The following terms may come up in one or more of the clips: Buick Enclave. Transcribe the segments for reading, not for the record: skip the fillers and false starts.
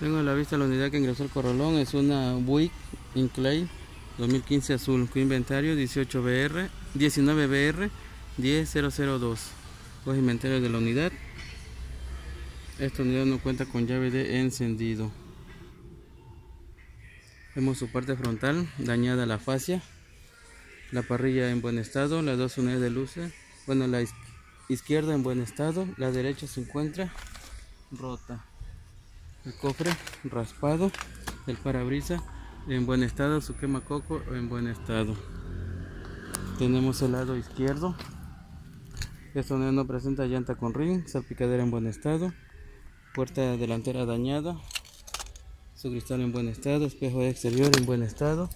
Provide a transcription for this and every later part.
Tengo a la vista la unidad que ingresó al corralón, es una Buick Enclave 2015 azul, con inventario 18BR, 19BR, 10002. Los inventarios de la unidad. Esta unidad no cuenta con llave de encendido. Vemos su parte frontal, dañada la fascia, la parrilla en buen estado, las dos unidades de luces, bueno, la izquierda en buen estado, la derecha se encuentra rota. El cofre raspado, el parabrisas en buen estado, su quemacoco en buen estado. Tenemos el lado izquierdo. Esta unidad no presenta llanta con rin, salpicadera en buen estado, puerta delantera dañada, su cristal en buen estado, espejo exterior en buen estado,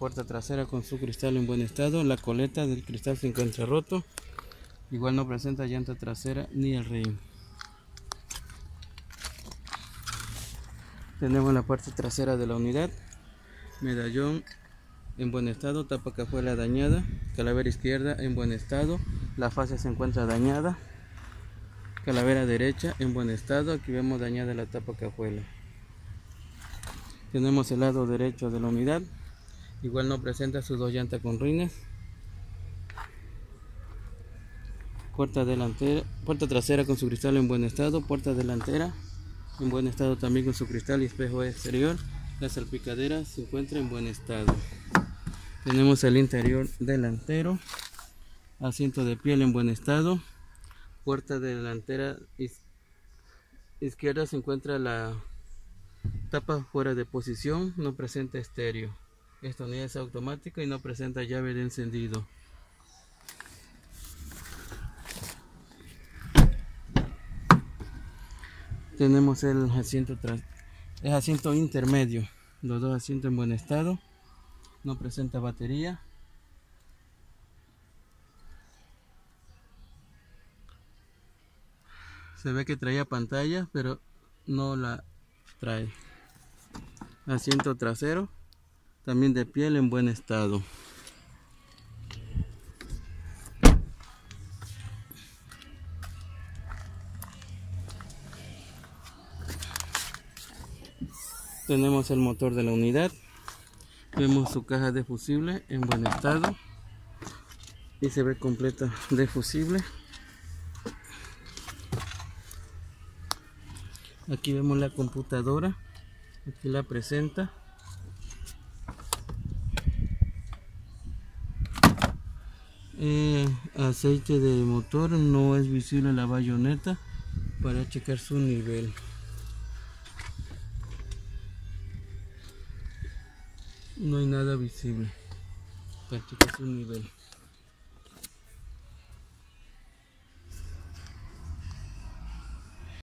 puerta trasera con su cristal en buen estado, la coleta del cristal se encuentra roto, igual no presenta llanta trasera ni el rin. Tenemos la parte trasera de la unidad, medallón en buen estado, tapa cajuela dañada, calavera izquierda en buen estado, la fascia se encuentra dañada, calavera derecha en buen estado, aquí vemos dañada la tapa cajuela. Tenemos el lado derecho de la unidad, igual no presenta sus dos llantas con rines, puerta delantera, puerta trasera con su cristal en buen estado, puerta delantera en buen estado también con su cristal y espejo exterior, la salpicadera se encuentra en buen estado. Tenemos el interior delantero, asiento de piel en buen estado, puerta delantera izquierda se encuentra la tapa fuera de posición, no presenta estéreo. Esta unidad es automática y no presenta llave de encendido. Tenemos el asiento intermedio, los dos asientos en buen estado, no presenta batería. Se ve que traía pantalla, pero no la trae. Asiento trasero, también de piel en buen estado. Tenemos el motor de la unidad, vemos su caja de fusible en buen estado y se ve completa de fusible. Aquí vemos la computadora, aquí la presenta, aceite de motor, no es visible la bayoneta para checar su nivel. No hay nada visible para checar su nivel.